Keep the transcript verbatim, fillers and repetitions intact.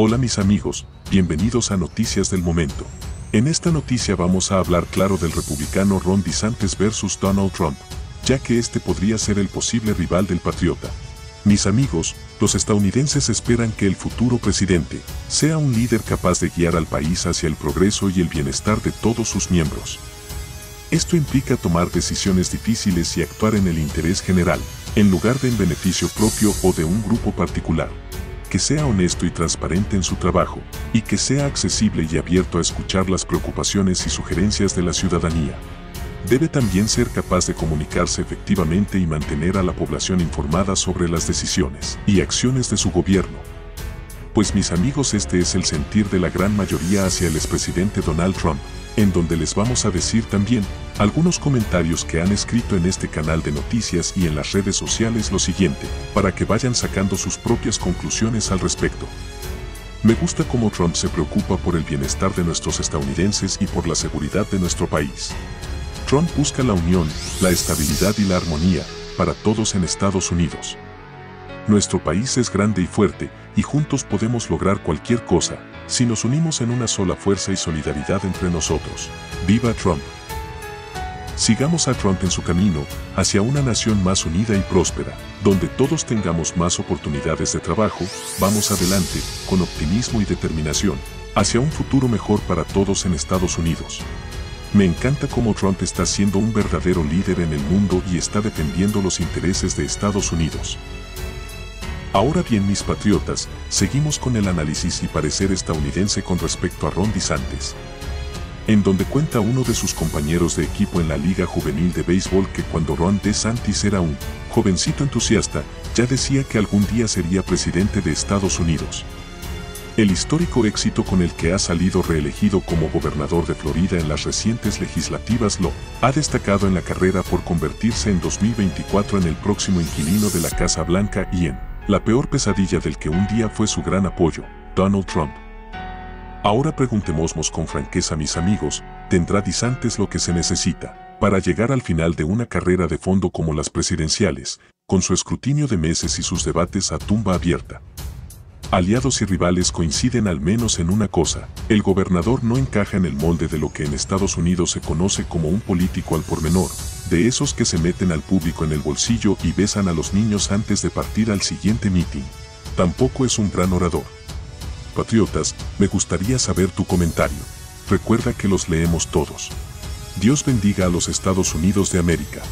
Hola mis amigos, bienvenidos a Noticias del Momento. En esta noticia vamos a hablar claro del republicano Ron DeSantis versus Donald Trump, ya que este podría ser el posible rival del patriota. Mis amigos, los estadounidenses esperan que el futuro presidente sea un líder capaz de guiar al país hacia el progreso y el bienestar de todos sus miembros. Esto implica tomar decisiones difíciles y actuar en el interés general, en lugar de en beneficio propio o de un grupo particular. Que sea honesto y transparente en su trabajo, y que sea accesible y abierto a escuchar las preocupaciones y sugerencias de la ciudadanía. Debe también ser capaz de comunicarse efectivamente y mantener a la población informada sobre las decisiones y acciones de su gobierno. Pues mis amigos, este es el sentir de la gran mayoría hacia el expresidente Donald Trump, en donde les vamos a decir también algunos comentarios que han escrito en este canal de noticias y en las redes sociales lo siguiente, para que vayan sacando sus propias conclusiones al respecto. Me gusta cómo Trump se preocupa por el bienestar de nuestros estadounidenses y por la seguridad de nuestro país. Trump busca la unión, la estabilidad y la armonía para todos en Estados Unidos. Nuestro país es grande y fuerte, y juntos podemos lograr cualquier cosa, si nos unimos en una sola fuerza y solidaridad entre nosotros. ¡Viva Trump! Sigamos a Trump en su camino hacia una nación más unida y próspera, donde todos tengamos más oportunidades de trabajo. Vamos adelante, con optimismo y determinación, hacia un futuro mejor para todos en Estados Unidos. Me encanta cómo Trump está siendo un verdadero líder en el mundo y está defendiendo los intereses de Estados Unidos. Ahora bien mis patriotas, seguimos con el análisis y parecer estadounidense con respecto a Ron DeSantis, en donde cuenta uno de sus compañeros de equipo en la Liga Juvenil de Béisbol que cuando Ron DeSantis era un jovencito entusiasta, ya decía que algún día sería presidente de Estados Unidos. El histórico éxito con el que ha salido reelegido como gobernador de Florida en las recientes legislativas lo ha destacado en la carrera por convertirse en dos mil veinticuatro en el próximo inquilino de la Casa Blanca y en la peor pesadilla del que un día fue su gran apoyo, Donald Trump. Ahora preguntémonos con franqueza mis amigos, ¿tendrá DeSantis lo que se necesita para llegar al final de una carrera de fondo como las presidenciales, con su escrutinio de meses y sus debates a tumba abierta? Aliados y rivales coinciden al menos en una cosa, el gobernador no encaja en el molde de lo que en Estados Unidos se conoce como un político al por menor, de esos que se meten al público en el bolsillo y besan a los niños antes de partir al siguiente mitin. Tampoco es un gran orador. Patriotas, me gustaría saber tu comentario. Recuerda que los leemos todos. Dios bendiga a los Estados Unidos de América.